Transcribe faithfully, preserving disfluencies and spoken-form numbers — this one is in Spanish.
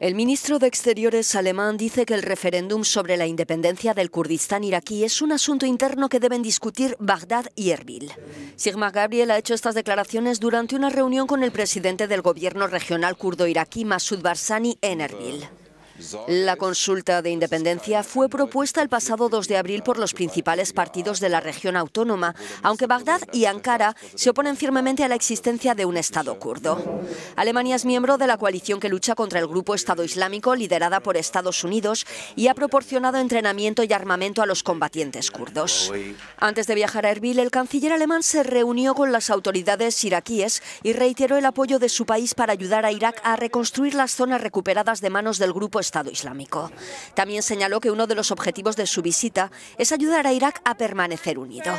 El ministro de Exteriores alemán dice que el referéndum sobre la independencia del Kurdistán iraquí es un asunto interno que deben discutir Bagdad y Erbil. Sigmar Gabriel ha hecho estas declaraciones durante una reunión con el presidente del gobierno regional kurdo iraquí, Masoud Barzani, en Erbil. La consulta de independencia fue propuesta el pasado dos de abril por los principales partidos de la región autónoma, aunque Bagdad y Ankara se oponen firmemente a la existencia de un Estado kurdo. Alemania es miembro de la coalición que lucha contra el grupo Estado Islámico, liderada por Estados Unidos, y ha proporcionado entrenamiento y armamento a los combatientes kurdos. Antes de viajar a Erbil, el canciller alemán se reunió con las autoridades iraquíes y reiteró el apoyo de su país para ayudar a Irak a reconstruir las zonas recuperadas de manos del grupo Estado Islámico. También señaló que uno de los objetivos de su visita es ayudar a Irak a permanecer unido.